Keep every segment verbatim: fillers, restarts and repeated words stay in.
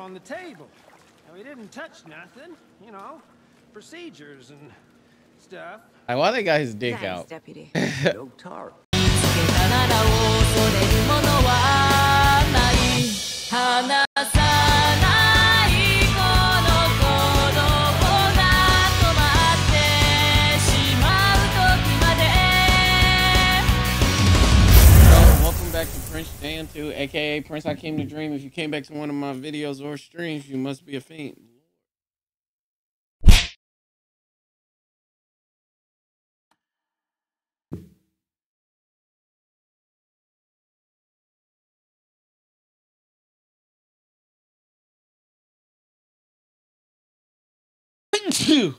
on the table. And we didn't touch nothing, you know, procedures and stuff. I want that guy's dick nice, out. Deputy. No tar. Prince J M two, aka Prince I Came to Dream. If you came back to one of my videos or streams, you must be a fiend.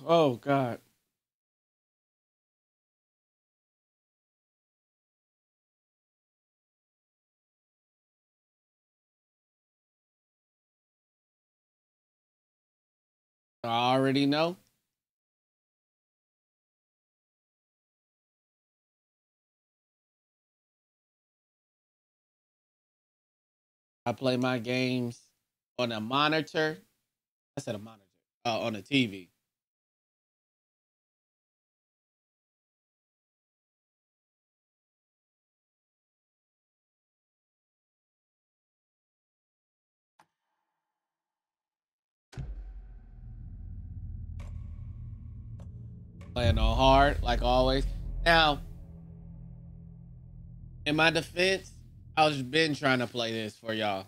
Oh, God. I already know. I play my games on a monitor. I said a monitor. Uh, on a T V. Playing on hard, like always. Now, in my defense, I've been trying to play this for y'all.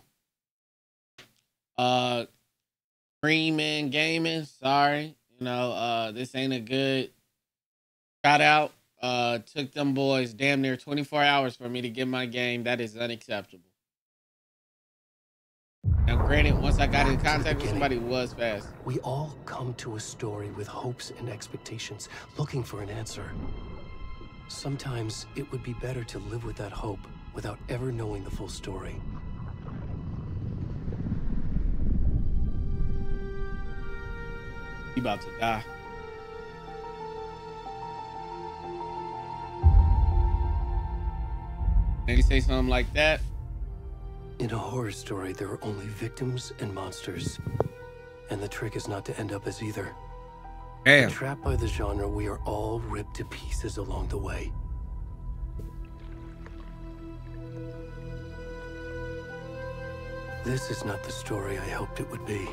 Uh, streaming, gaming, sorry. You know, uh, this ain't a good shout out. Uh, took them boys damn near twenty-four hours for me to get my game. That is unacceptable. Now, granted, once I got in contact with somebody, it was fast. We all come to a story with hopes and expectations, looking for an answer. Sometimes it would be better to live with that hope without ever knowing the full story. You about to die. Did he say something like that? In a horror story, there are only victims and monsters. And the trick is not to end up as either. Damn. Trapped by the genre, we are all ripped to pieces along the way. This is not the story I hoped it would be.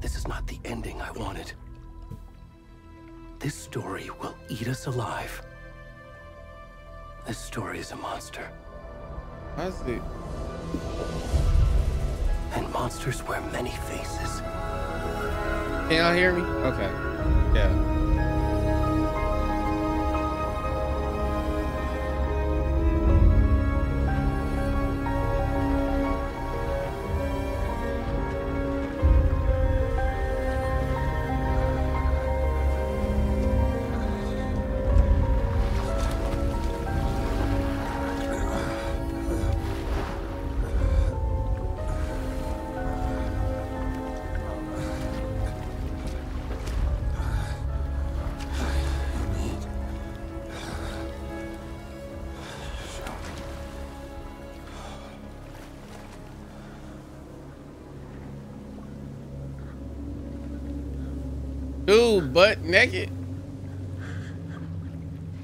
This is not the ending I wanted. This story will eat us alive. This story is a monster. I see. And monsters wear many faces. Can y'all hear me? Okay. Yeah. Butt naked.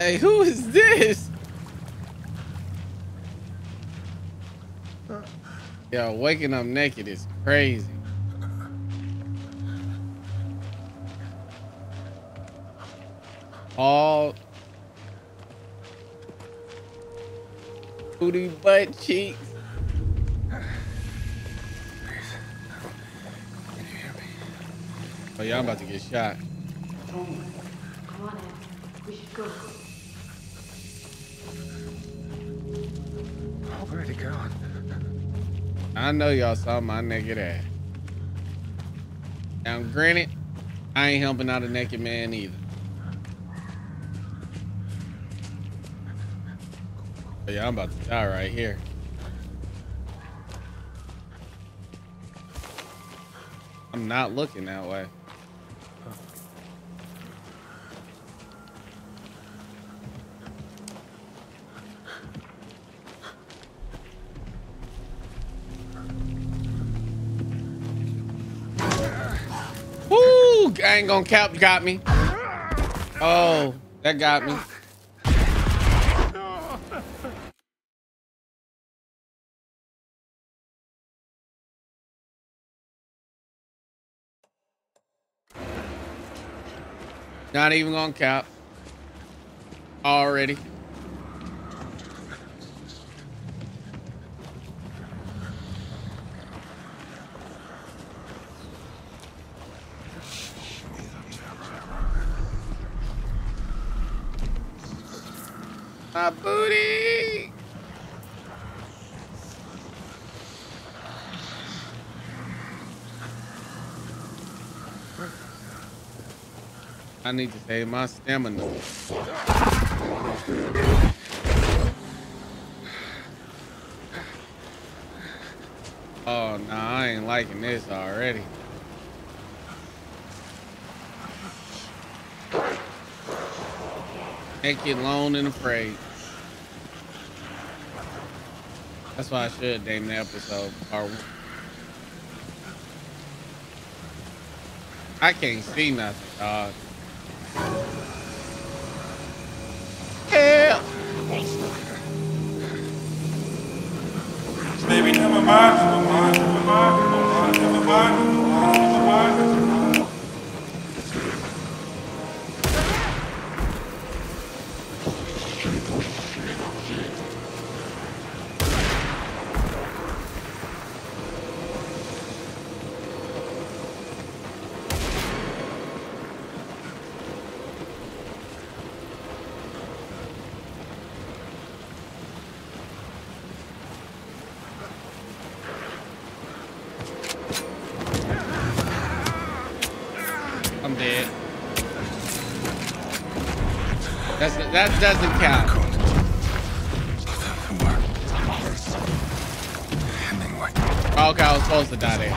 Hey, who is this? Yo, waking up naked is crazy. All booty butt cheeks. Oh, y'all about to get shot. Come on, Ed. We should go. Oh, where are they going? I know y'all saw my naked ass. Now, granted, I ain't helping out a naked man either. But yeah, I'm about to die right here. I'm not looking that way. Ooh, I ain't gonna count. Got me. Oh, that got me. Not even gonna count. Already. My booty. I need to save my stamina. Oh, no, I ain't liking this already. Naked, alone, and afraid. That's why I should name the episode. Or I can't see nothing, dog. Hell. Baby, never mind, never mind, never mind, never mind, never mind. That doesn't count. Oh, okay, I was supposed to die there.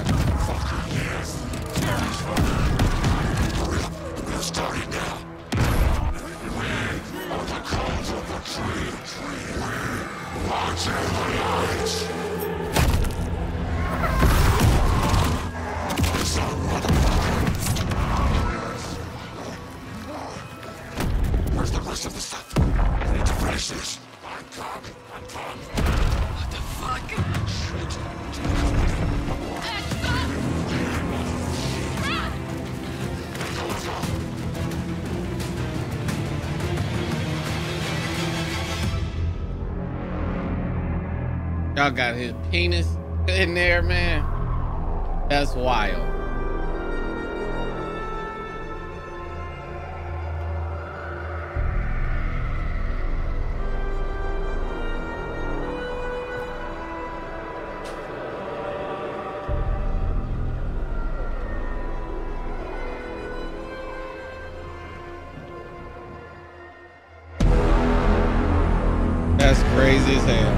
Damn. Y'all got his penis in there, man. That's wild. That's crazy as hell.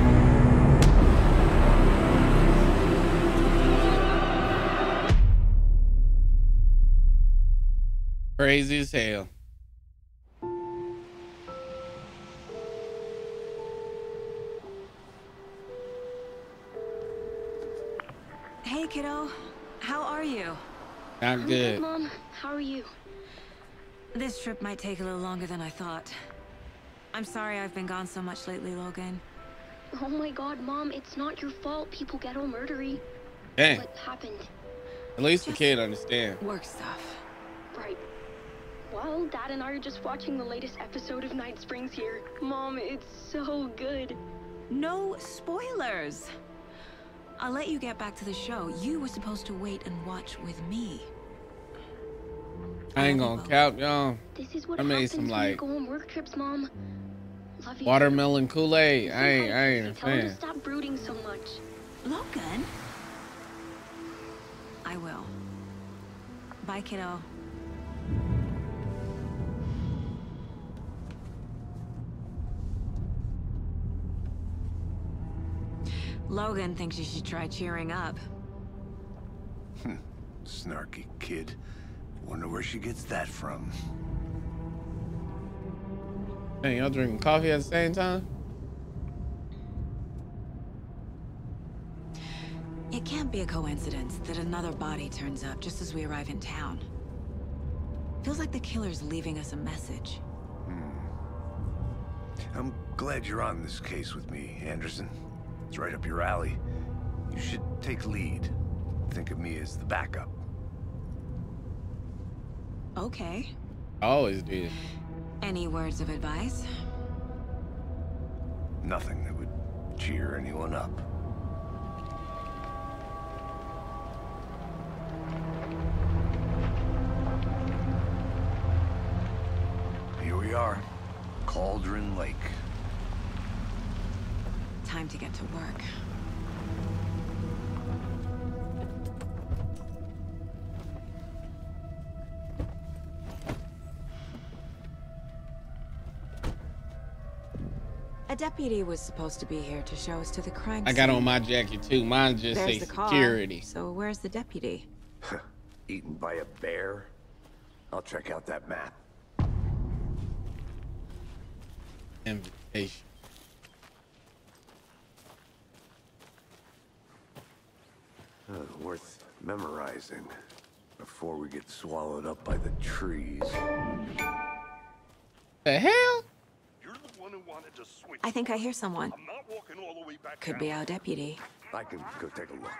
Crazy as hell. Hey, kiddo. How are you? Not good. I'm good, Mom. How are you? This trip might take a little longer than I thought. I'm sorry I've been gone so much lately, Logan. Oh my God, Mom. It's not your fault people get all murdery. Dang. What happened? At least the kid understands. Work stuff. Right. Well, Dad and I are just watching the latest episode of Night Springs here. Mom, it's so good. No spoilers. I'll let you get back to the show. You were supposed to wait and watch with me. I ain't gonna count, y'all. This is what I made some like go on work trips, Mom. Love you. Watermelon Kool-Aid. I ain't, I ain't a fan. Tell him to stop brooding so much. Logan. I will. Bye, kiddo. Logan thinks you should try cheering up. Snarky kid. Wonder where she gets that from. Hey, y'all drinking coffee at the same time? It can't be a coincidence that another body turns up just as we arrive in town. Feels like the killer's leaving us a message. Hmm. I'm glad you're on this case with me, Anderson. It's right up your alley. You should take lead. Think of me as the backup. Okay. Always do. Any words of advice? Nothing that would cheer anyone up. Here we are, Cauldron Lake. Time to get to work. A deputy was supposed to be here to show us to the crime scene. I got on my jacket too. Mine just says security. So where's the deputy? Eaten by a bear? I'll check out that map. Invitation. Uh, worth memorizing before we get swallowed up by the trees. The hell? I think I hear someone. I'm not walking all the way back. Could be our deputy. I can go take a look.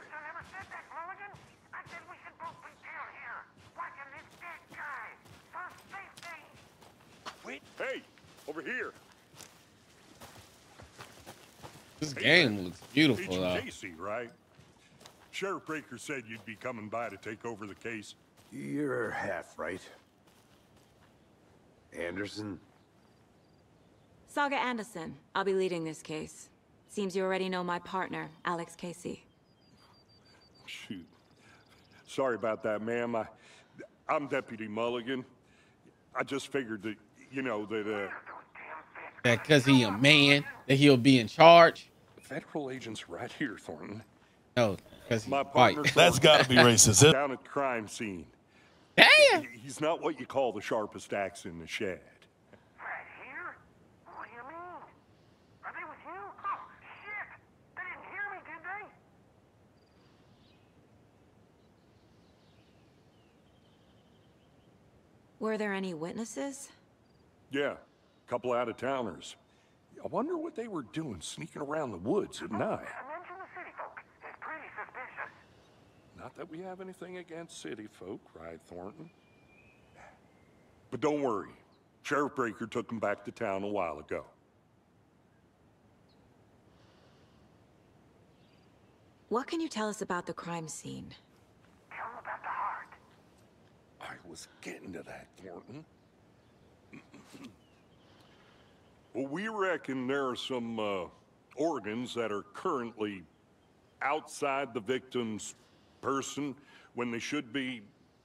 Hey, over here. This game looks beautiful, though. Casey, right? Sheriff Breaker said you'd be coming by to take over the case. You're half right. Anderson. Saga Anderson, I'll be leading this case. Seems you already know my partner, Alex Casey. Shoot. Sorry about that, ma'am. I, I'm Deputy Mulligan. I just figured that, you know, that... Uh... That because he a man, that he'll be in charge. Federal agents right here, Thornton. No, because my partner... White. That's got to be racist. Down at the crime scene. Damn! He's not what you call the sharpest axe in the shed. Were there any witnesses? Yeah, a couple out-of-towners. I wonder what they were doing sneaking around the woods at night. Not that we have anything against city folk, right, Thornton? But don't worry. Sheriff Breaker took them back to town a while ago. What can you tell us about the crime scene? I was getting to that, Thornton. Well, we reckon there are some uh, organs that are currently outside the victim's person when they should be,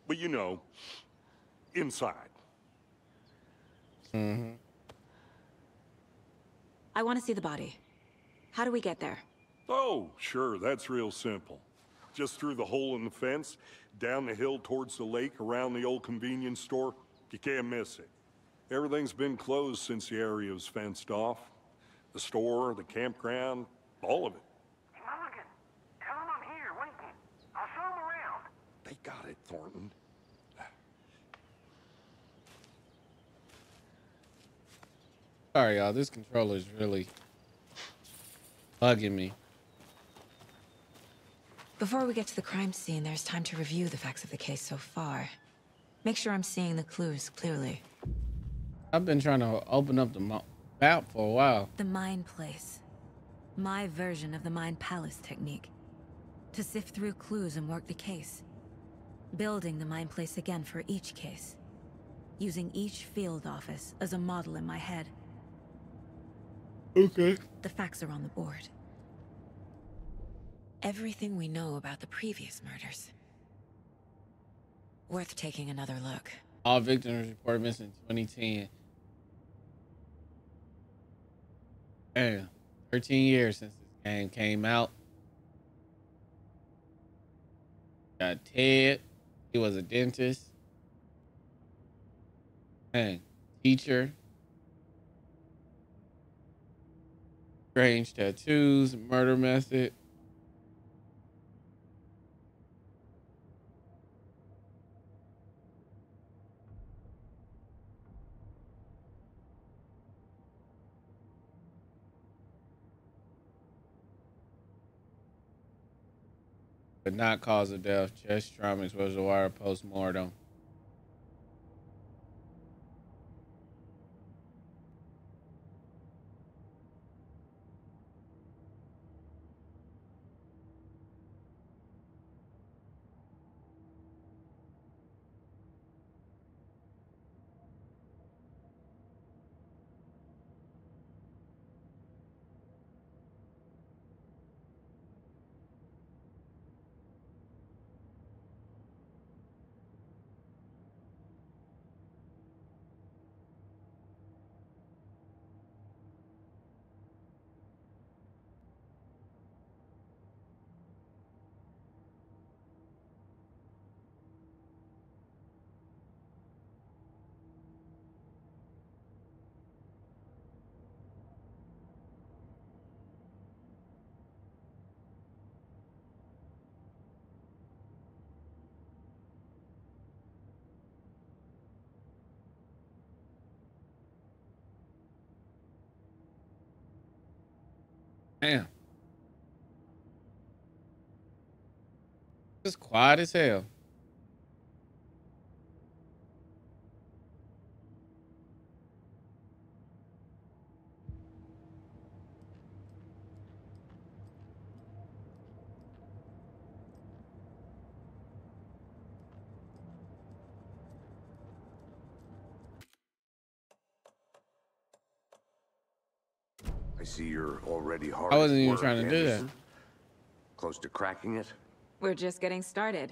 well, you know, inside. Mm-hmm. I want to see the body. How do we get there? Oh, sure. That's real simple. Just through the hole in the fence, down the hill towards the lake, around the old convenience store. You can't miss it. Everything's been closed since the area was fenced off. The store, the campground, all of it. Hey, Mulligan, tell them I'm here waiting. I'll show them around. They got it, Thornton. Sorry, y'all. This controller is really bugging me. Before we get to the crime scene, there's time to review the facts of the case so far. Make sure I'm seeing the clues clearly. I've been trying to open up the map for a while. The mine place. My version of the mine palace technique. To sift through clues and work the case. Building the mine place again for each case. Using each field office as a model in my head. Okay. The facts are on the board. Everything we know about the previous murders. Worth taking another look. All victims reported missing in twenty ten. Damn, thirteen years since this game came out. Got Ted. He was a dentist. Dang, teacher. Strange tattoos, murder method. but not cause of death, chest trauma, exposure to wire post-mortem. Damn. It's quiet as hell. You're already hard. I wasn't even trying to do that. Close to cracking it? We're just getting started.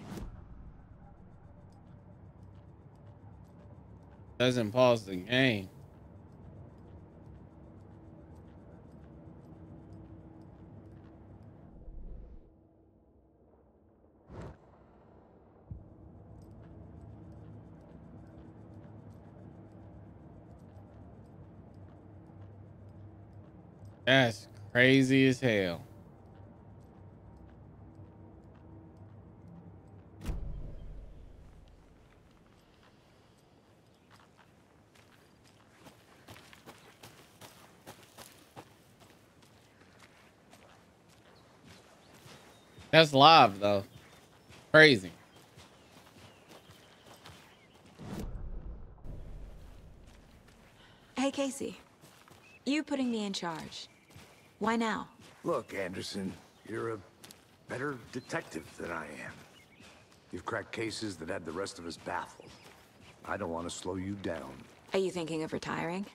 Doesn't pause the game. That's crazy as hell. That's live though. Crazy. Hey Casey, you putting me in charge. Why now? Look, Anderson, you're a better detective than I am. You've cracked cases that had the rest of us baffled. I don't want to slow you down. Are you thinking of retiring?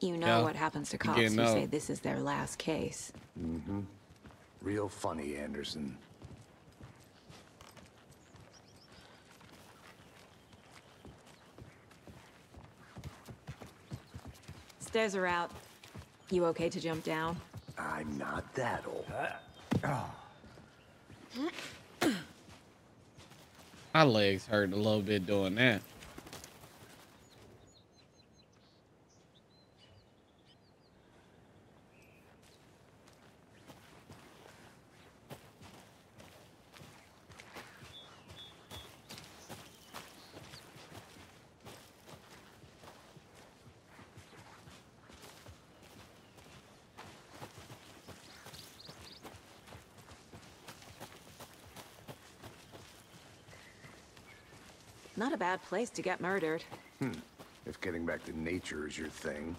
You know yeah. what happens to cops who say this is their last case. Mm-hmm. Real funny, Anderson. Stairs are out. You okay to jump down? I'm not that old. Oh. My legs hurt a little bit doing that. Not a bad place to get murdered. Hmm. If getting back to nature is your thing.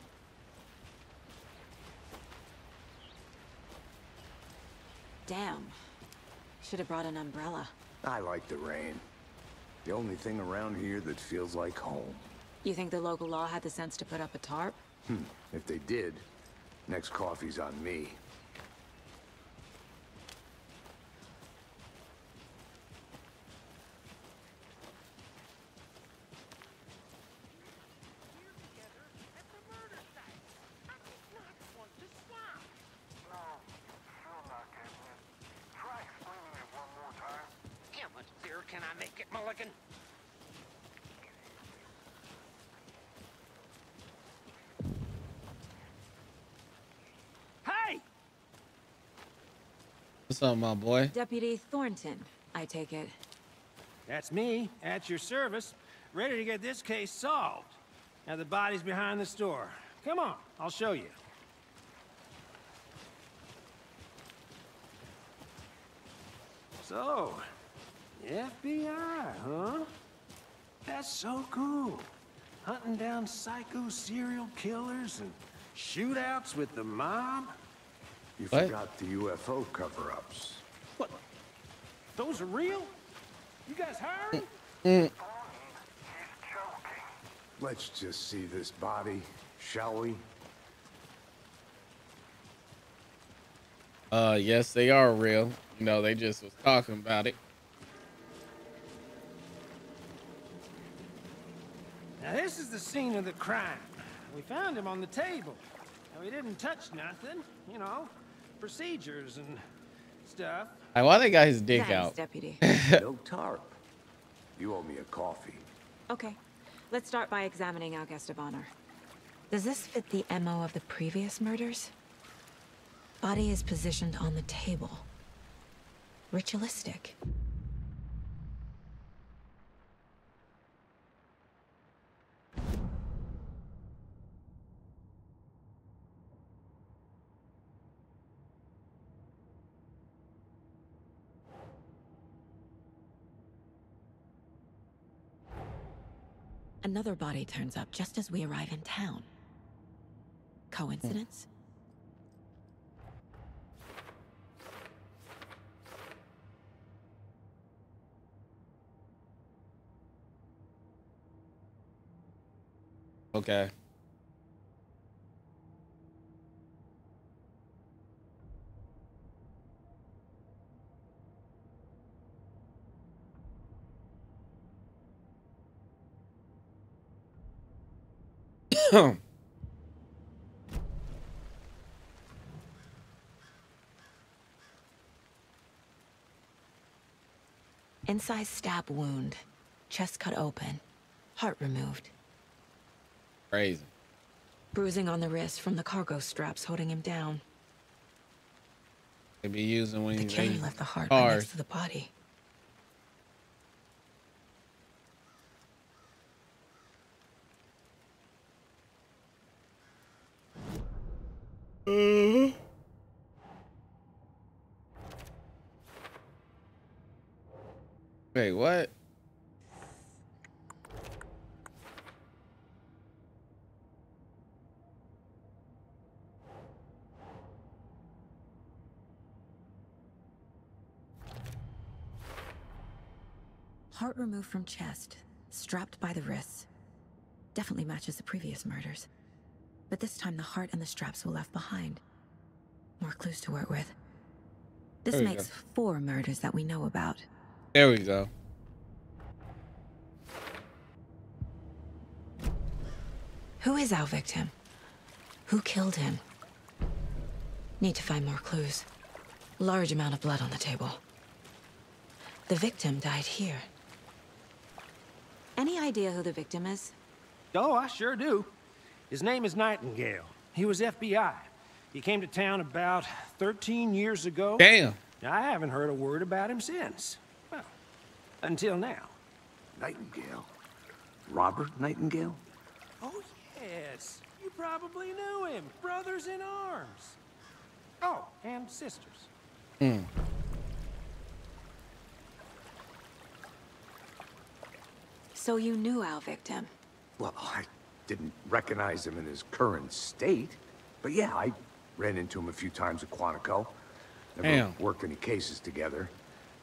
Damn. Should have brought an umbrella. I like the rain. The only thing around here that feels like home. You think the local law had the sense to put up a tarp? Hmm. If they did, next coffee's on me. What's up, my boy? Deputy Thornton, I take it. That's me, at your service, ready to get this case solved. Now the body's behind the store. Come on, I'll show you. So, F B I, huh? That's so cool. Hunting down psycho serial killers and shootouts with the mob. You what? Forgot the U F O cover-ups. What? Those are real? You guys hiring? He's joking. Let's just see this body, shall we? Uh, yes, they are real. You know, they just was talking about it. Now, this is the scene of the crime. We found him on the table. Now, we didn't touch nothing, you know, procedures and stuff. I want that guy's dick Thanks, out. Deputy. No tarp. You owe me a coffee. Okay, let's start by examining our guest of honor. Does this fit the M O of the previous murders? Body is positioned on the table. Ritualistic. Another body turns up just as we arrive in town. Coincidence? Mm. Okay. Incised stab wound, chest cut open, heart removed. Crazy. Bruising on the wrist from the cargo straps holding him down. Could be using when the killer left the heart right next to the body. Uh-huh. Wait, what? Heart removed from chest, strapped by the wrists. Definitely matches the previous murders. But this time the heart and the straps were left behind. More clues to work with. This makes go. four murders that we know about. There we go. Who is our victim? Who killed him? Need to find more clues. Large amount of blood on the table. The victim died here. Any idea who the victim is? Oh, I sure do. His name is Nightingale. He was F B I. He came to town about thirteen years ago. Damn. I haven't heard a word about him since. Well, until now. Nightingale? Robert Nightingale? Oh, yes. You probably knew him. Brothers in arms. Oh, and sisters. Hmm. So you knew our victim? Well, I... didn't recognize him in his current state, but yeah, I ran into him a few times at Quantico. Never Damn. worked any cases together.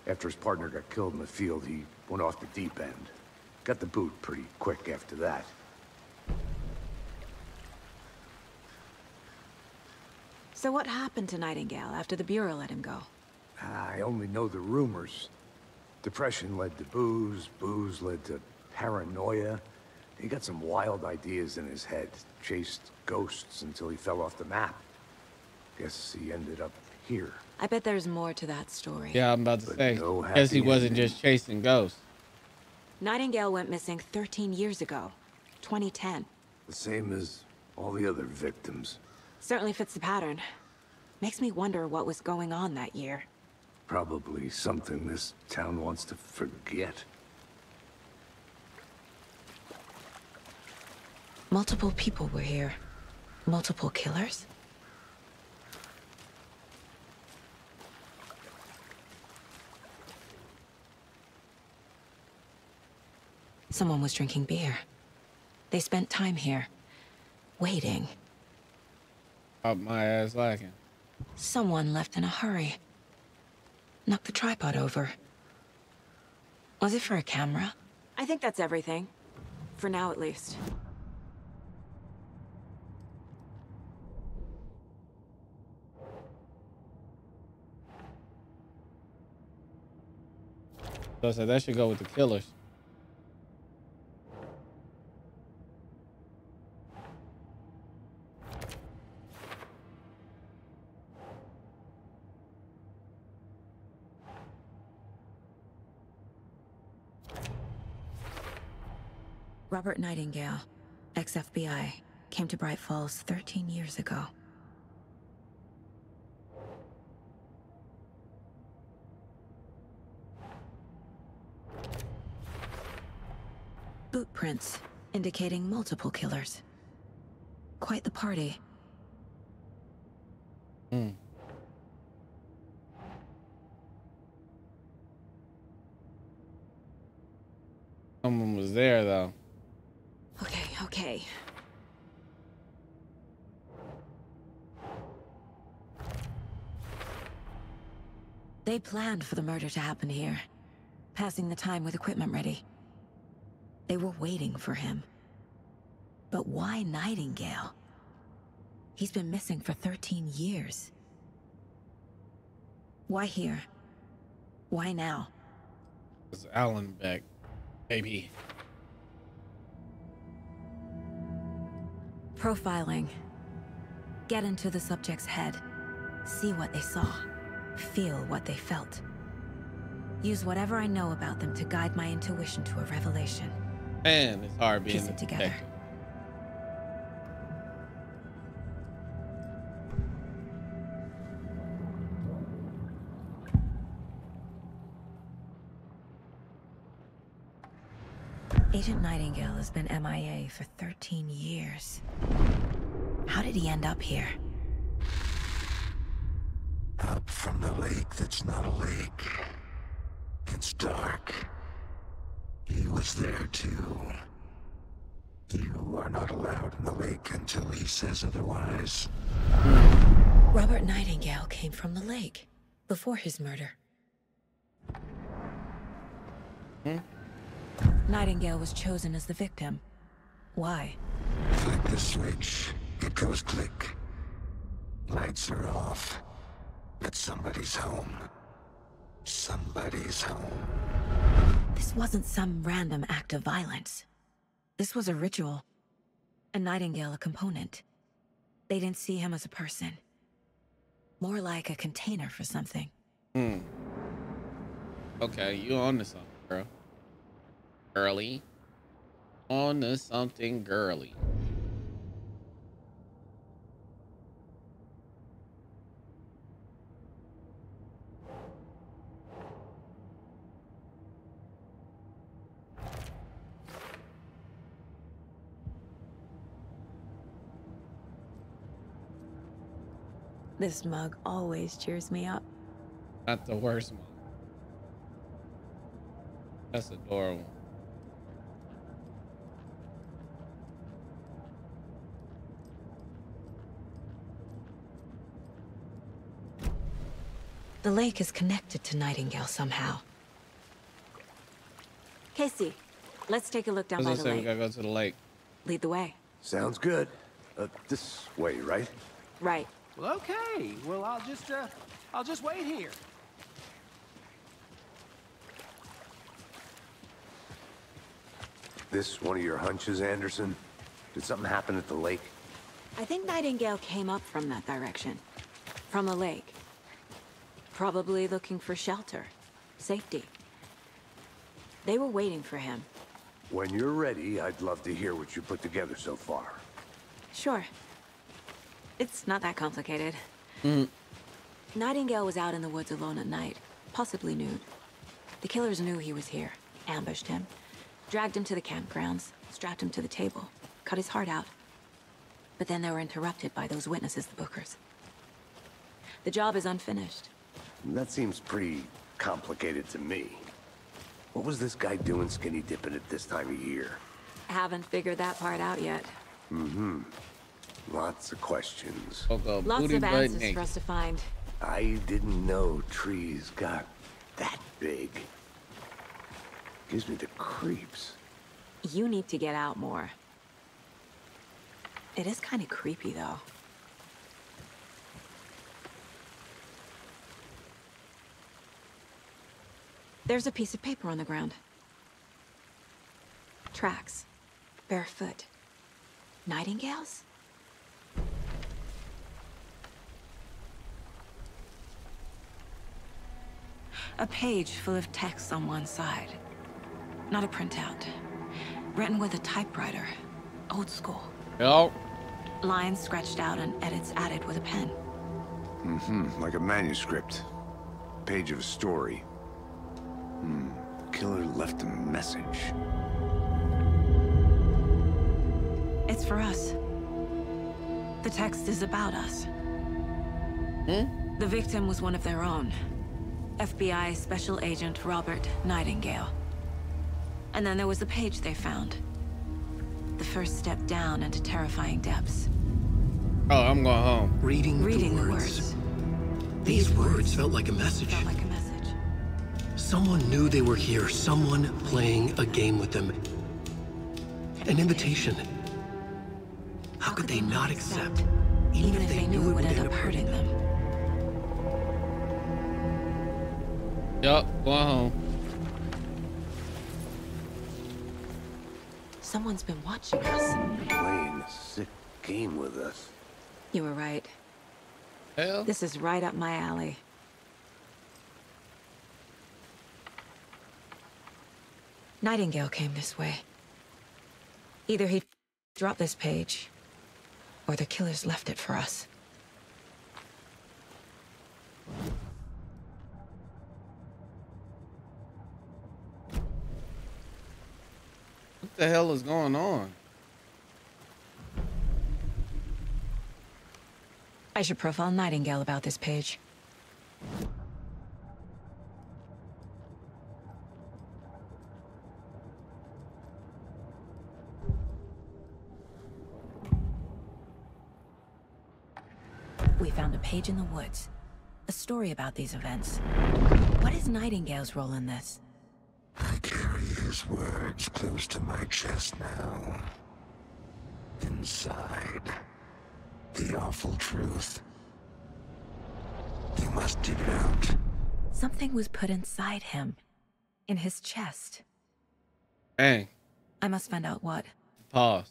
After his partner got killed in the field, he went off the deep end. Got the boot pretty quick after that. So what happened to Nightingale after the Bureau let him go? I only know the rumors. Depression led to booze, booze led to paranoia. He got some wild ideas in his head, chased ghosts until he fell off the map. Guess he ended up here. I bet there's more to that story. Yeah, I'm about to but say, no guess he ending. wasn't just chasing ghosts. Nightingale went missing thirteen years ago, twenty ten. The same as all the other victims. Certainly fits the pattern. Makes me wonder what was going on that year. Probably something this town wants to forget. Multiple people were here. Multiple killers? Someone was drinking beer. They spent time here, waiting. Up my ass lacking. Someone left in a hurry. Knocked the tripod over. Was it for a camera? I think that's everything. For now, at least. So I said that should go with the killers. Robert Nightingale, ex F B I, came to Bright Falls thirteen years ago. Boot prints, indicating multiple killers. Quite the party. Mm. Someone was there, though. Okay, okay. They planned for the murder to happen here, passing the time with equipment ready. They were waiting for him. But why Nightingale? He's been missing for thirteen years. Why here? Why now? It's Alan back, baby. Profiling. Get into the subject's head. See what they saw. Feel what they felt. Use whatever I know about them to guide my intuition to a revelation. Man, it's hard being Piece it together. Agent Nightingale has been M I A for thirteen years. How did he end up here? Up from the lake that's not a lake. It's dark. He was there too. You are not allowed in the lake until he says otherwise. Robert Nightingale came from the lake before his murder. Hmm? Nightingale was chosen as the victim. Why? Click the switch. It goes click. Lights are off. But somebody's home. Somebody's home. This wasn't some random act of violence. This was a ritual. A Nightingale a component. They didn't see him as a person. More like a container for something. Hmm. Okay, you on to something, girl. Girly. On to something girly. This mug always cheers me up. Not the worst mug. That's adorable. The lake is connected to Nightingale somehow. Casey, let's take a look down by the lake. We gotta go to the lake. Lead the way. Sounds good. Uh, this way, right? Right. Well, okay. Well, I'll just, uh, I'll just wait here. This one of your hunches, Anderson? Did something happen at the lake? I think Nightingale came up from that direction. From the lake. Probably looking for shelter. Safety. They were waiting for him. When you're ready, I'd love to hear what you put together so far. Sure. It's not that complicated. Mm. Nightingale was out in the woods alone at night, possibly nude. The killers knew he was here, ambushed him, dragged him to the campgrounds, strapped him to the table, cut his heart out. But then they were interrupted by those witnesses, the Bookers. The job is unfinished. That seems pretty complicated to me. What was this guy doing skinny dipping at this time of year? Haven't figured that part out yet. Mm-hmm. Lots of questions. Okay, Lots of answers right for us to find. I didn't know trees got that big. Gives me the creeps. You need to get out more. It is kind of creepy, though. There's a piece of paper on the ground. Tracks. Barefoot. Nightingales? A page full of text on one side. Not a printout. Written with a typewriter. Old school. Yep. Lines scratched out and edits added with a pen. Mm-hmm. Like a manuscript. Page of a story. Hmm. Killer left a message. It's for us. The text is about us. Hmm? The victim was one of their own. F B I Special Agent Robert Nightingale. And then there was the page they found. The first step down into terrifying depths. Oh, I'm going home. Reading, Reading the words. The words. These, These words felt like a message. Felt like a message. Someone knew they were here. Someone playing a game with them. An invitation. How could they not accept, even if they knew it would end up hurting them? Yup, going home. Someone's been watching us. Playing a sick game with us. You were right. Hell? This is right up my alley. Nightingale came this way. Either he dropped this page, or the killers left it for us. What the hell is going on? I should profile Nightingale about this page. We found a page in the woods. A story about these events. What is Nightingale's role in this? I carry his words close to my chest now. Inside. The awful truth. You must dig it out. Something was put inside him. In his chest. Hey. I must find out what. Pause.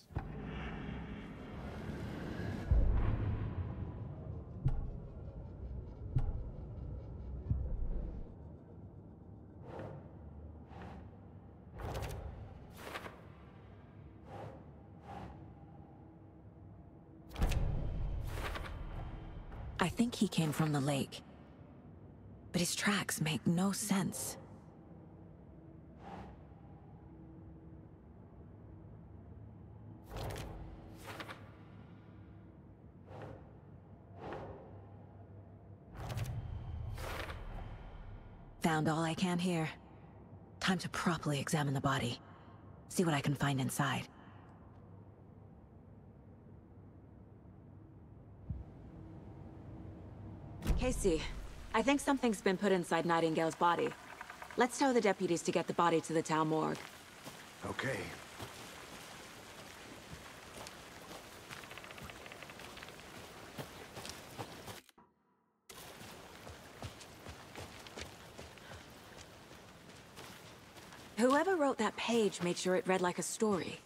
I think he came from the lake, but his tracks make no sense. Found all I can here. Time to properly examine the body. See what I can find inside. Casey, I think something's been put inside Nightingale's body. Let's tell the deputies to get the body to the town morgue. Okay. Whoever wrote that page made sure it read like a story.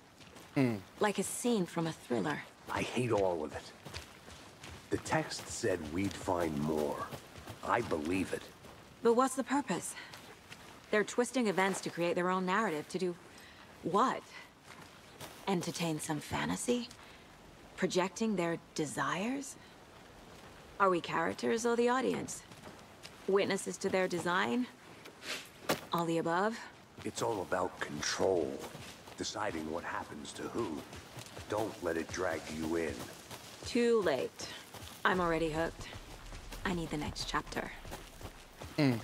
Mm. Like a scene from a thriller. I hate all of it. The text said we'd find more. I believe it. But what's the purpose? They're twisting events to create their own narrative. To do what? Entertain some fantasy? Projecting their desires? Are we characters or the audience? Witnesses to their design? All the above? It's all about control. Deciding what happens to who. Don't let it drag you in. Too late. I'm already hooked. I need the next chapter. Mm.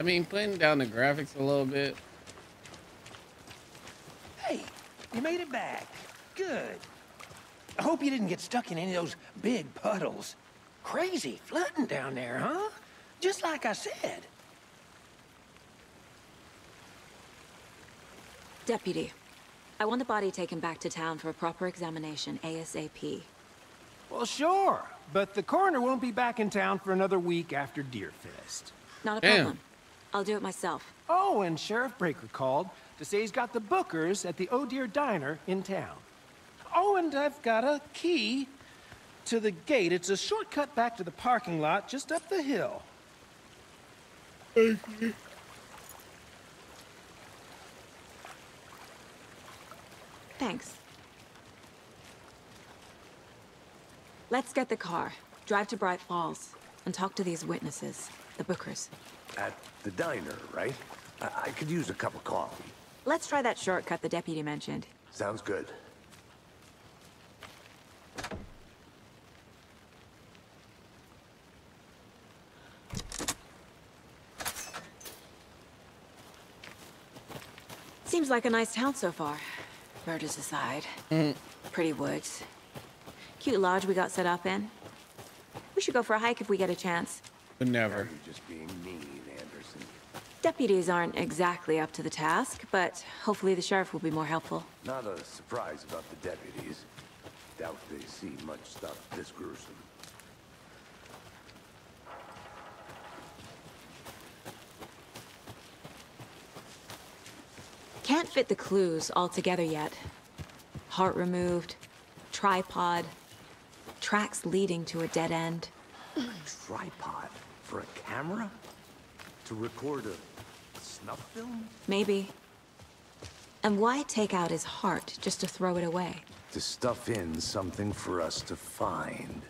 I mean, putting down the graphics a little bit. Hey, you made it back. Good. I hope you didn't get stuck in any of those big puddles. Crazy flooding down there, huh? Just like I said. Deputy, I want the body taken back to town for a proper examination ASAP. Well, sure, but the coroner won't be back in town for another week after Deerfest. Not a problem. Damn. I'll do it myself. Oh, and Sheriff Breaker called to say he's got the Bookers at the Oh Dear Diner in town. Oh, and I've got a key to the gate. It's a shortcut back to the parking lot just up the hill. Thank you. Thanks. Let's get the car, drive to Bright Falls, and talk to these witnesses, the Bookers. At the diner, right? I, I could use a cup of coffee. Let's try that shortcut the deputy mentioned. Sounds good. Seems like a nice town so far. Murders aside. Mm. Pretty woods. Cute lodge we got set up in. We should go for a hike if we get a chance. But never. You're just being mean, Anderson. Deputies aren't exactly up to the task, but hopefully the sheriff will be more helpful. Not a surprise about the deputies. Doubt they see much stuff this gruesome. Can't fit the clues all together yet. Heart removed, tripod, tracks leading to a dead end. Tripod for a camera? To record a snuff film? Maybe. And why take out his heart just to throw it away? To stuff in something for us to find.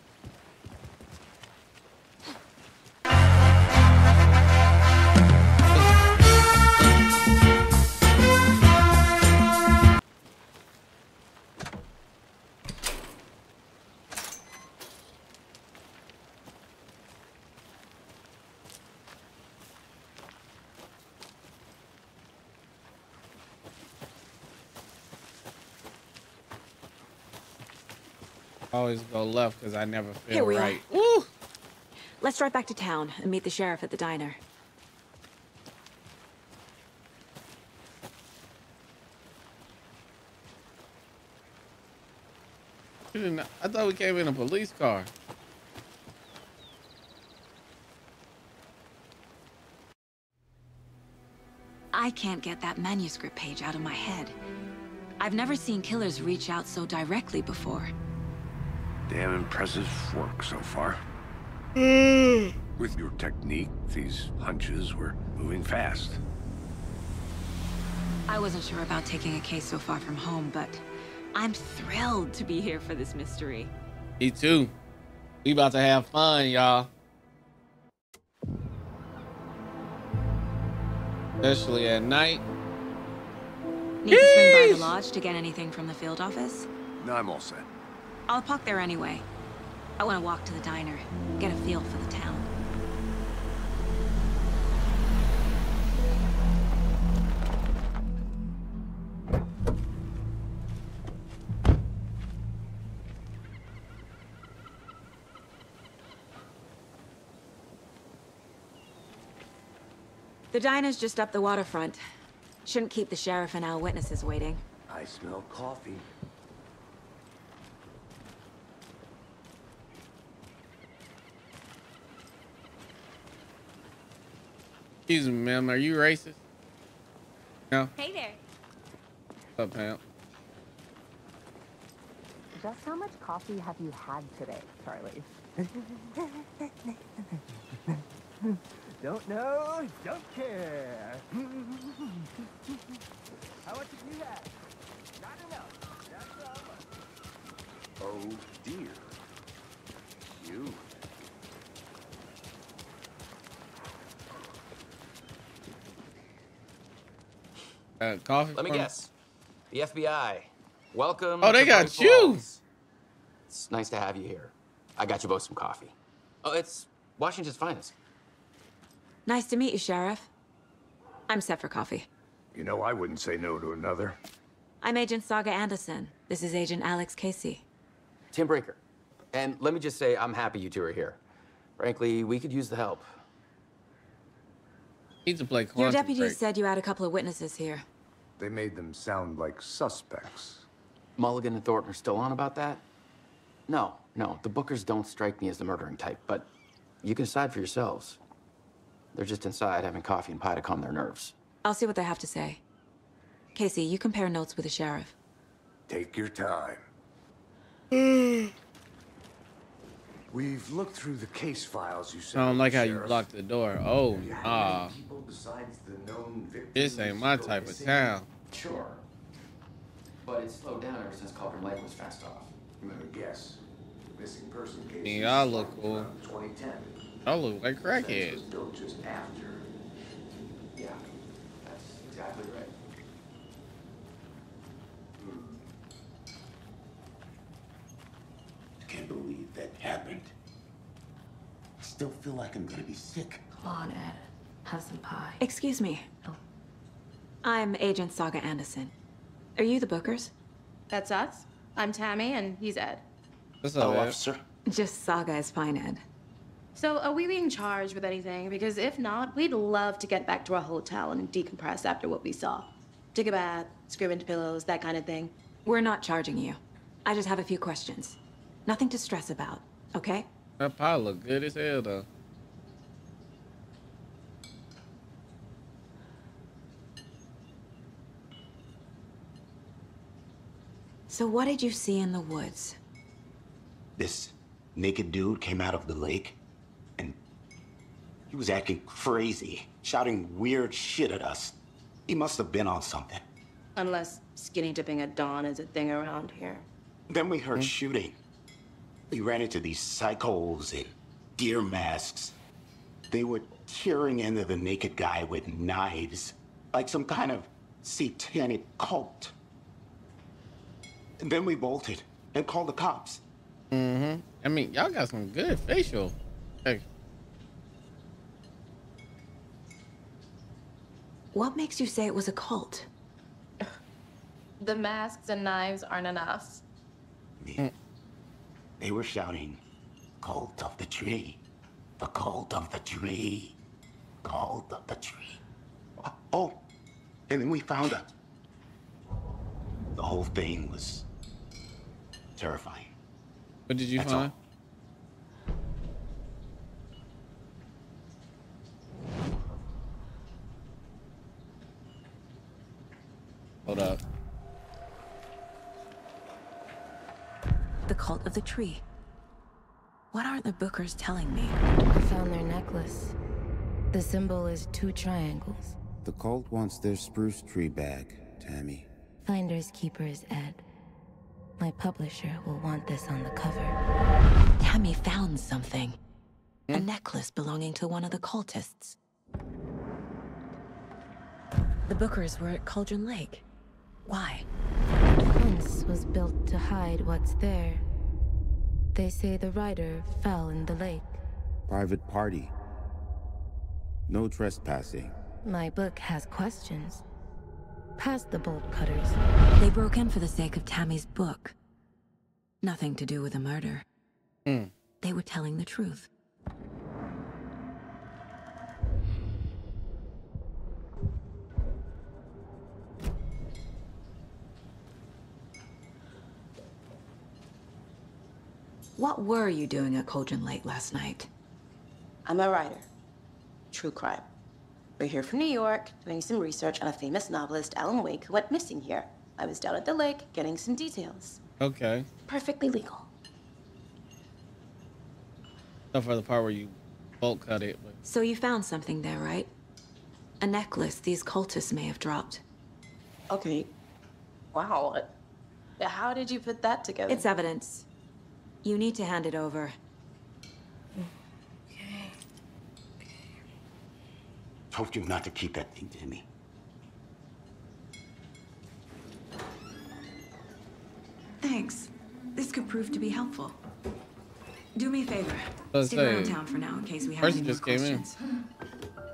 Always go left because I never feel Here we right. Are. Woo! Let's drive back to town and meet the sheriff at the diner. You didn't, I thought we came in a police car. I can't get that manuscript page out of my head. I've never seen killers reach out so directly before. Damn impressive work so far. Mm. With your technique, these hunches were moving fast. I wasn't sure about taking a case so far from home, but I'm thrilled to be here for this mystery. Me too. We about to have fun, y'all. Especially at night. Need Yeesh. to swing by the lodge to get anything from the field office? No, I'm all set. I'll park there anyway. I want to walk to the diner, get a feel for the town. The diner's just up the waterfront. Shouldn't keep the sheriff and our witnesses waiting. I smell coffee. Excuse me, ma'am. Are you racist? No. Hey there. What's up, ma'am? Just how much coffee have you had today, Charlie? Don't know. Don't care. How much did you have? Not enough. That's all. Oh dear. You. Uh, coffee Let me guess. The F B I. Welcome. Oh, they got you. It's nice to have you here. I got you both some coffee. Oh, it's Washington's finest. Nice to meet you, Sheriff. I'm set for coffee. You know, I wouldn't say no to another. I'm Agent Saga Anderson. This is Agent Alex Casey. Tim Breaker. And let me just say, I'm happy you two are here. Frankly, we could use the help. Need to play Your deputy break. said you had a couple of witnesses here. They made them sound like suspects. Mulligan and Thornton are still on about that? No, no, the Bookers don't strike me as the murdering type, but you can decide for yourselves. They're just inside having coffee and pie to calm their nerves. I'll see what they have to say. Casey, you compare notes with the sheriff. Take your time. Mm. We've looked through the case files you sent. I don't like how you locked the door. Oh, ah. This ain't my type of town. Sure. But it's slowed down ever since Cauldron Lake was fast off. Remember, guess. Missing person case. Y'all look cool. twenty ten. I look like crackheads. Yeah, that's exactly right. Can't believe that happened. I still feel like I'm gonna be sick. Come on, Ed. Have some pie. Excuse me. Oh. I'm Agent Saga Anderson. Are you the Bookers? That's us. I'm Tammy, and he's Ed. What's up, officer? Just Saga is fine, Ed. So are we being charged with anything? Because if not, we'd love to get back to our hotel and decompress after what we saw. Take a bath, scream into pillows, that kind of thing. We're not charging you. I just have a few questions. Nothing to stress about, okay? That pie look good as hell, though. So what did you see in the woods? This naked dude came out of the lake, and he was acting crazy, shouting weird shit at us. He must have been on something. Unless skinny dipping at dawn is a thing around here. Then we heard mm-hmm. shooting. We ran into these psychos in deer masks. They were tearing into the naked guy with knives, like some kind of satanic cult. And then we bolted and called the cops. Mm-hmm. I mean, y'all got some good facial. Hey. What makes you say it was a cult? The masks and knives aren't enough. Yeah. They were shouting, "Cult of the Tree, the Cult of the Tree, Cult of the Tree." Oh, and then we found out. The whole thing was terrifying. What did you That's find? All. Hold up. The Cult of the Tree. What aren't the Bookers telling me? I found their necklace. The symbol is two triangles. The cult wants their spruce tree back, Tammy. Finders keepers, Ed. My publisher will want this on the cover. Tammy found something. Hmm? A necklace belonging to one of the cultists. The Bookers were at Cauldron Lake. Why? Was built to hide what's there. They say the rider fell in the lake. Private party. No trespassing. My book has questions. Past the bolt cutters. They broke in for the sake of Tammy's book. Nothing to do with a murder. Mm. They were telling the truth. What were you doing at Cauldron Lake last night? I'm a writer. True crime. We're here from New York, doing some research on a famous novelist, Alan Wake, who went missing here. I was down at the lake, getting some details. Okay. Perfectly legal. Except for the part where you bolt cut it. But... So you found something there, right? A necklace these cultists may have dropped. Okay. Wow. How did you put that together? It's evidence. You need to hand it over. Okay. Okay. Told you not to keep that thing to me. Thanks. This could prove to be helpful. Do me a favor. Let's Stay around town for now in case we have any more questions.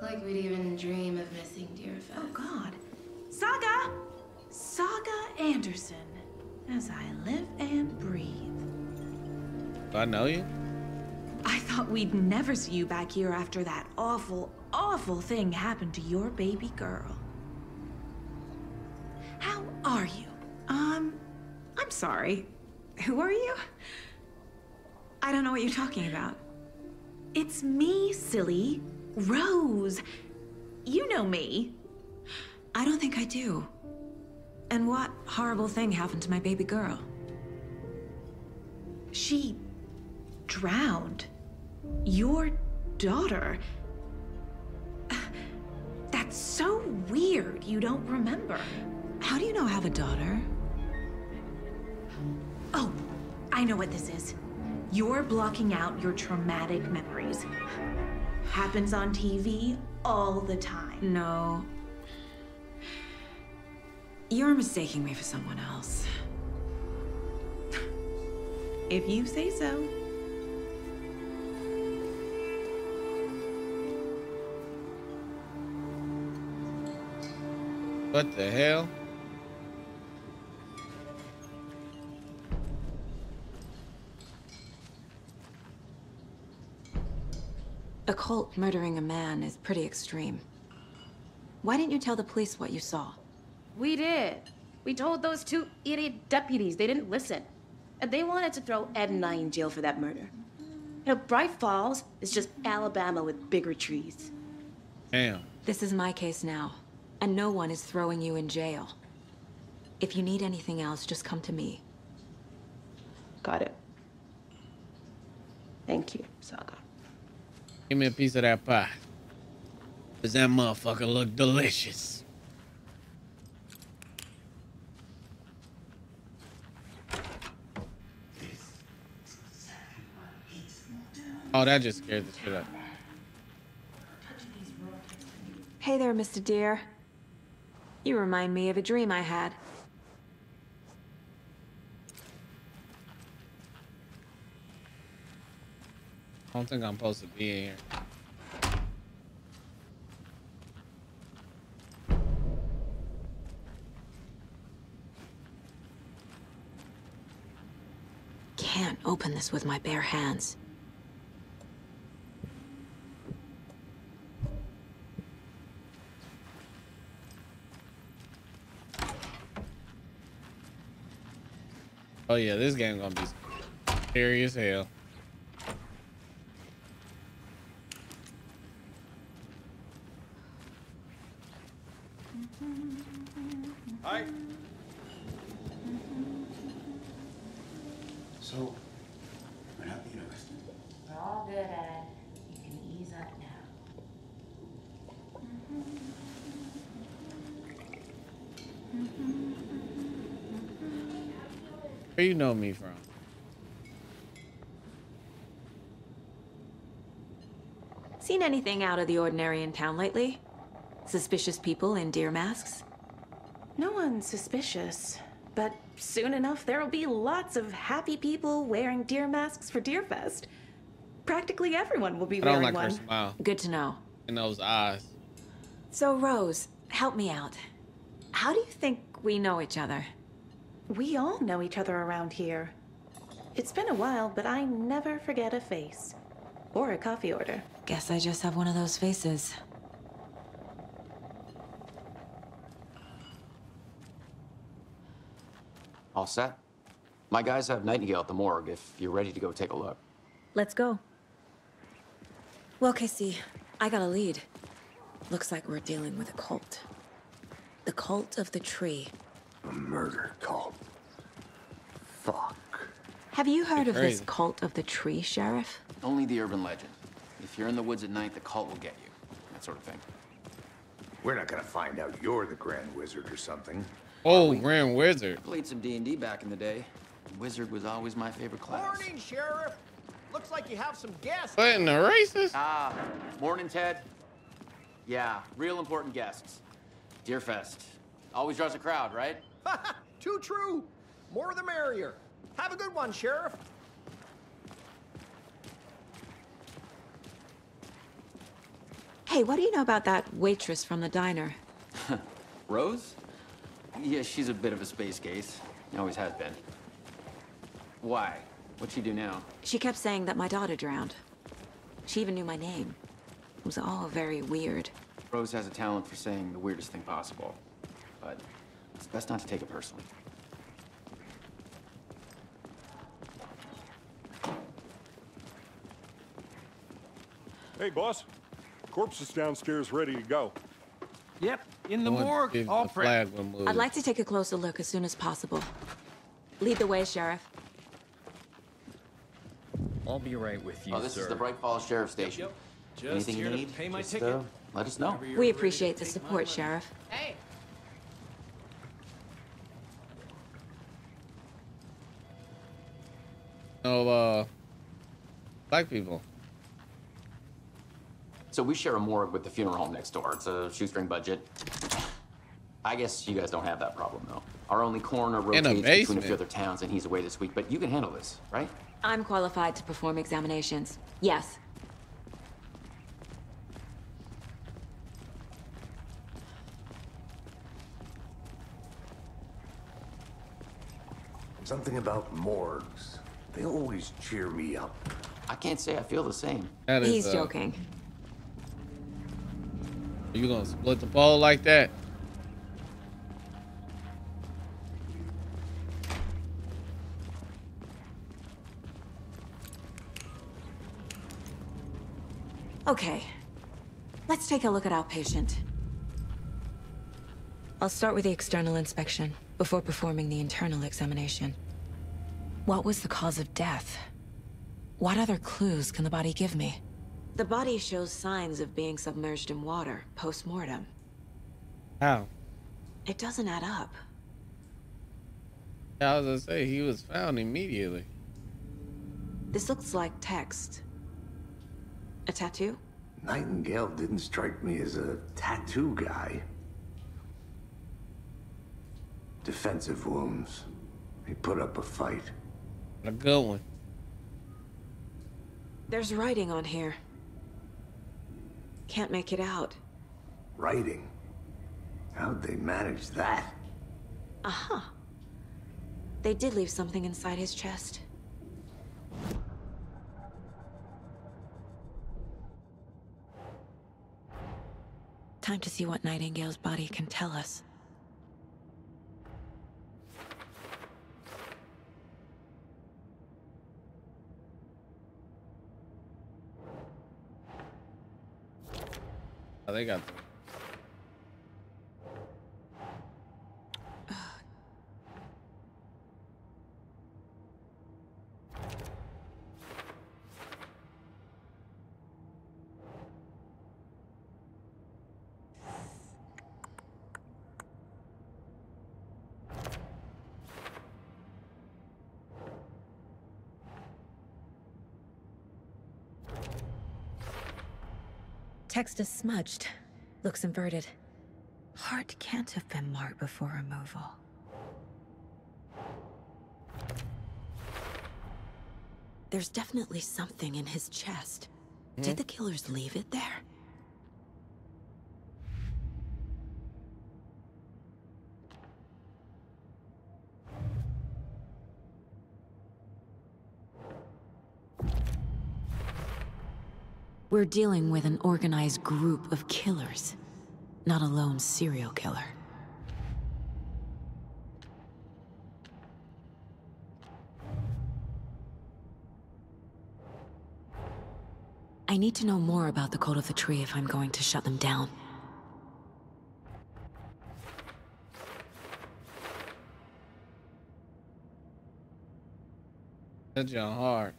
Like we'd even dream of missing Deerfest. Anderson, as I live and breathe. Do I know you? I thought we'd never see you back here after that awful, awful thing happened to your baby girl. How are you? Um, I'm sorry. Who are you? I don't know what you're talking about. It's me, silly. Rose. You know me. I don't think I do. And what horrible thing happened to my baby girl? She drowned. Your daughter. That's so weird you don't remember. How do you know I have a daughter? Oh, I know what this is. You're blocking out your traumatic memories. Happens on T V all the time. No. You're mistaking me for someone else. If you say so. What the hell? A cult murdering a man is pretty extreme. Why didn't you tell the police what you saw? We did. We told those two idiot deputies. They didn't listen. And they wanted to throw Ed and I in jail for that murder. You know, Bright Falls is just Alabama with bigger trees. Damn. This is my case now. And no one is throwing you in jail. If you need anything else, just come to me. Got it. Thank you, Saga. Give me a piece of that pie. Does that motherfucker look delicious? Oh, that just scared the shit out of me. Hey there, Mister Deer. You remind me of a dream I had. I don't think I'm supposed to be in here. Can't open this with my bare hands. Oh yeah, this game's gonna be scary as hell. Hi. So, what happened to you? We're all good, Ed. You can ease up now. Where you know me from? Seen anything out of the ordinary in town lately? Suspicious people in deer masks? No one's suspicious, but soon enough there'll be lots of happy people wearing deer masks for Deerfest. Practically everyone will be wearing one. I don't like her smile. Good to know. And those eyes. So Rose, help me out. How do you think we know each other? We all know each other around here. It's been a while, but I never forget a face. Or a coffee order. Guess I just have one of those faces. All set. My guys have Nightingale at the morgue if you're ready to go take a look. Let's go. Well, Casey, I got a lead. Looks like we're dealing with a cult. The Cult of the Tree. A murder cult. Fuck. Have you heard of this Cult of the Tree, Sheriff? Only the urban legend. If you're in the woods at night, the cult will get you. That sort of thing. We're not gonna find out you're the Grand Wizard or something. Oh, Grand Wizard. I played some D and D back in the day. Wizard was always my favorite class. Morning, Sheriff. Looks like you have some guests. What in the racist? Ah, morning, Ted. Yeah, real important guests. Deerfest. Always draws a crowd, right? Too true. More the merrier. Have a good one, Sheriff. Hey, what do you know about that waitress from the diner? Rose? Yeah, she's a bit of a space case. Always has been. Why? What'd she do now? She kept saying that my daughter drowned. She even knew my name. It was all very weird. Rose has a talent for saying the weirdest thing possible, but it's best not to take it personally. Hey, boss. Corpse is downstairs ready to go. Yep, in the morgue, all prepped. I'd like to take a closer look as soon as possible. Lead the way, Sheriff. I'll be right with you, sir. Oh, this sir. is the Bright Falls Sheriff Station. Yep, yep. Just Anything here you need, to pay my just, ticket. Uh, let us know. We appreciate the support, Sheriff. Hey. No, uh, black people. So we share a morgue with the funeral home next door. It's a shoestring budget. I guess you guys don't have that problem, though. Our only coroner rotates between a few other towns, and he's away this week, but you can handle this, right? I'm qualified to perform examinations. Yes. Something about morgues. They always cheer me up. I can't say I feel the same. That is, he's uh, joking. Are you gonna split the pole like that? Okay, let's take a look at our patient. I'll start with the external inspection before performing the internal examination. What was the cause of death? What other clues can the body give me? The body shows signs of being submerged in water post-mortem. How? It doesn't add up. Yeah, I was gonna say, he was found immediately. This looks like text. A tattoo? Nightingale didn't strike me as a tattoo guy. Defensive wounds. He put up a fight. A good one. There's writing on here. Can't make it out. Writing? How'd they manage that? Uh-huh. They did leave something inside his chest. Time to see what Nightingale's body can tell us. Oh, they got them. Text is smudged. Looks inverted. Heart can't have been marked before removal. There's definitely something in his chest. Mm-hmm. Did the killers leave it there? We're dealing with an organized group of killers, not a lone serial killer. I need to know more about the Cult of the Tree if I'm going to shut them down. That's your heart.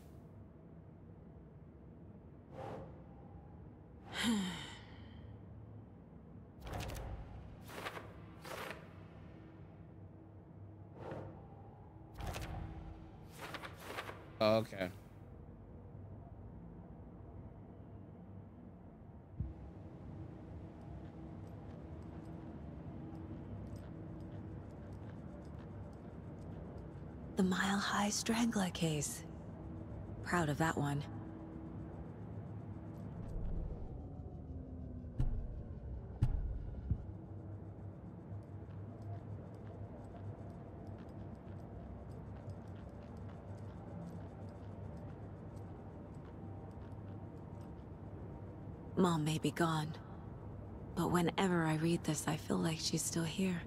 Oh, okay. The Mile High Strangler case. Proud of that one. Mom may be gone, but whenever I read this, I feel like she's still here.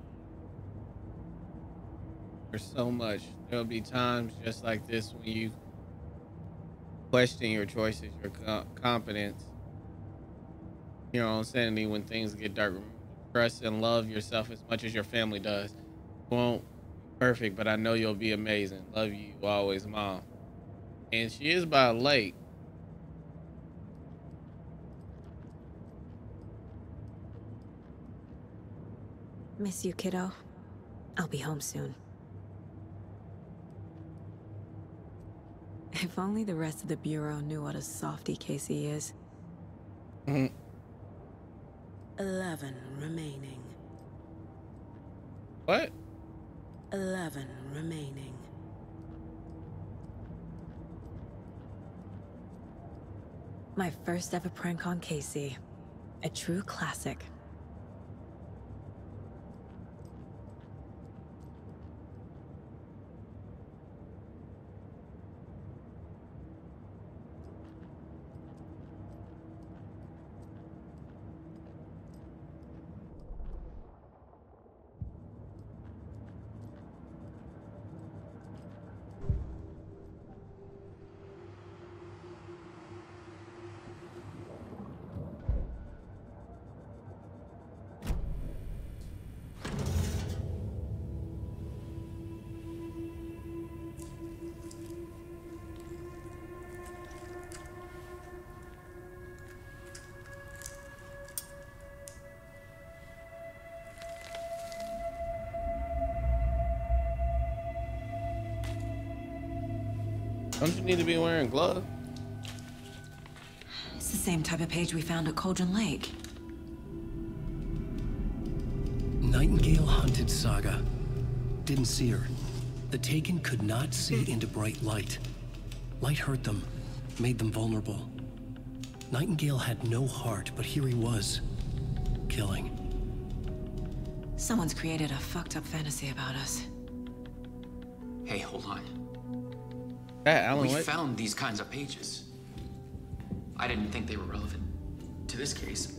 There's so much. There'll be times just like this when you question your choices, your co competence, your own sanity when things get dark. Trust and love yourself as much as your family does. You won't be perfect, but I know you'll be amazing. Love you always, Mom. And she is by a lake. Miss you, kiddo. I'll be home soon. If only the rest of the Bureau knew what a softy Casey is. Mm-hmm. Eleven remaining. What? Eleven remaining. My first ever prank on Casey. A true classic. Don't you need to be wearing gloves? It's the same type of page we found at Cauldron Lake. Nightingale hunted Saga. Didn't see her. The Taken could not see into bright light. Light hurt them, made them vulnerable. Nightingale had no heart, but here he was, killing. Someone's created a fucked up fantasy about us. Hey, hold on. Hey, Alan, we what? found these kinds of pages. I didn't think they were relevant to this case.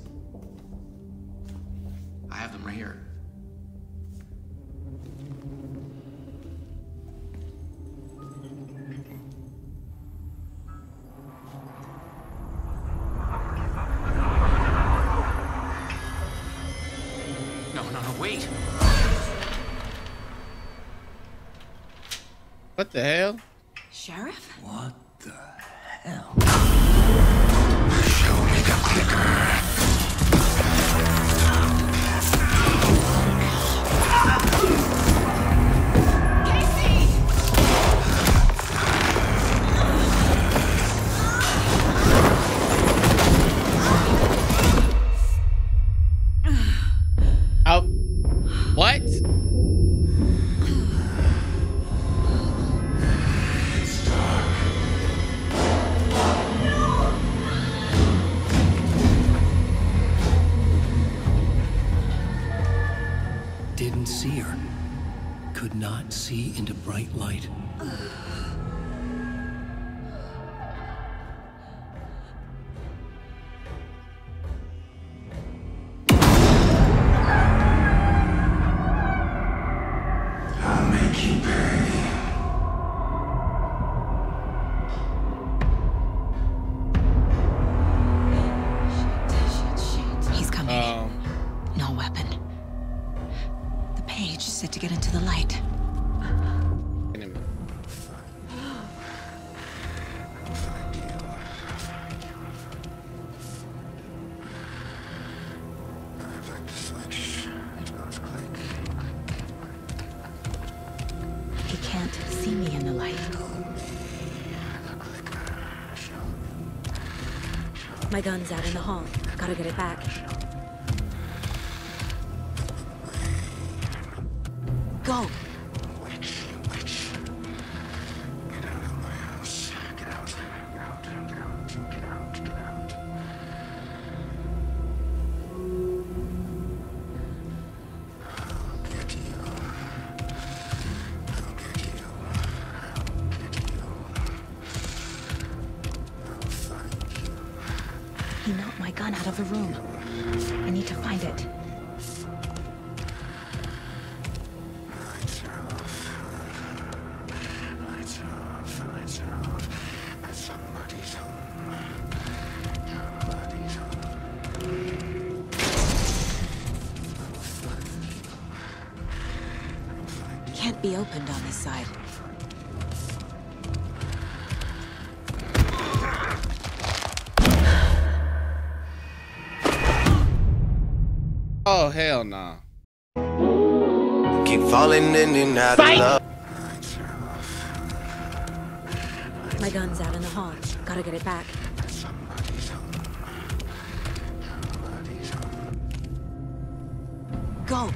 I have them right here. No, no, no, wait. What the hell? Sheriff? What the hell? Show me the clicker. Casey! Out. What? See into bright light. My gun's out in the hall. Gotta get it back. Go! He knocked my gun out. out of the room. I need to find it. Be opened on this side. Oh, hell nah. Keep falling in and out of love. My gun's out in the hall. Gotta get it back. Go.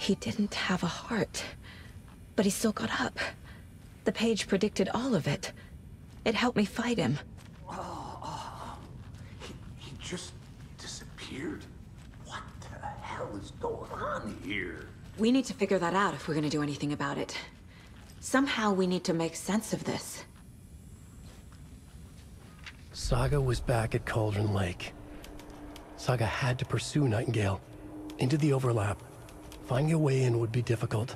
He didn't have a heart, but he still got up. The page predicted all of it. It helped me fight him. Oh, oh. He, he just disappeared? What the hell is going on here? We need to figure that out if we're gonna do anything about it. Somehow we need to make sense of this. Saga was back at Cauldron Lake. Saga had to pursue Nightingale into the overlap. Finding a way in would be difficult.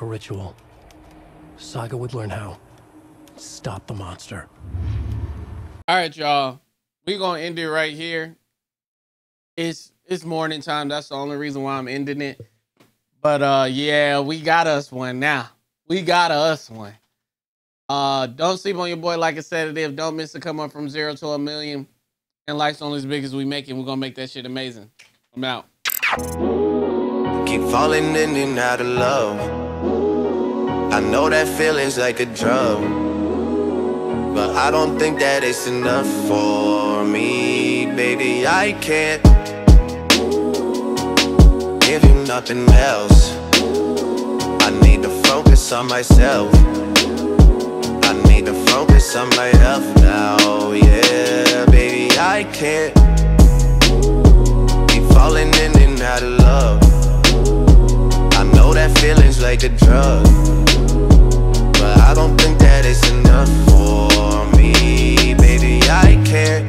A ritual. Saga would learn how. Stop the monster. All right, y'all. We're going to end it right here. It's it's morning time. That's the only reason why I'm ending it. But uh, yeah, we got us one now. We got us one. Uh, don't sleep on your boy like a sedative. Don't miss to come up from zero to a million. And life's only as big as we make it. We're going to make that shit amazing. I'm out. Keep falling in and out of love. I know that feeling's like a drug, but I don't think that it's enough for me. Baby, I can't give you nothing else. I need to focus on myself. I need to focus on my health now, yeah. Baby, I can't keep falling in and out of love. That feeling's like a drug, but I don't think that it's enough for me. Baby, I can't.